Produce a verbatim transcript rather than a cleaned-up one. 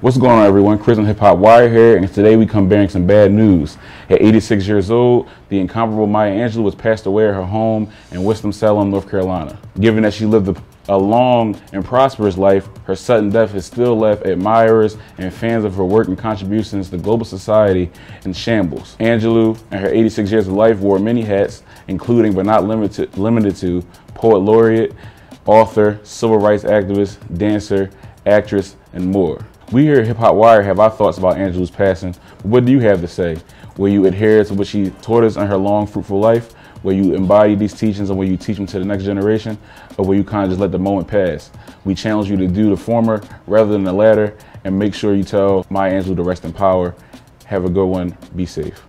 What's going on, everyone? Chris on Hip Hop Wire here, and today we come bearing some bad news. At eighty-six years old, the incomparable Maya Angelou was passed away at her home in Winston-Salem, North Carolina. Given that she lived a long and prosperous life, her sudden death has still left admirers and fans of her work and contributions to global society in shambles. Angelou, in her eighty-six years of life, wore many hats, including but not limited, limited to poet laureate, author, civil rights activist, dancer, actress, and more. We here at Hip Hop Wire have our thoughts about Angelou's passing. What do you have to say? Will you adhere to what she taught us in her long, fruitful life? Will you embody these teachings, and will you teach them to the next generation? Or will you kind of just let the moment pass? We challenge you to do the former rather than the latter, and make sure you tell Maya Angelou to rest in power. Have a good one. Be safe.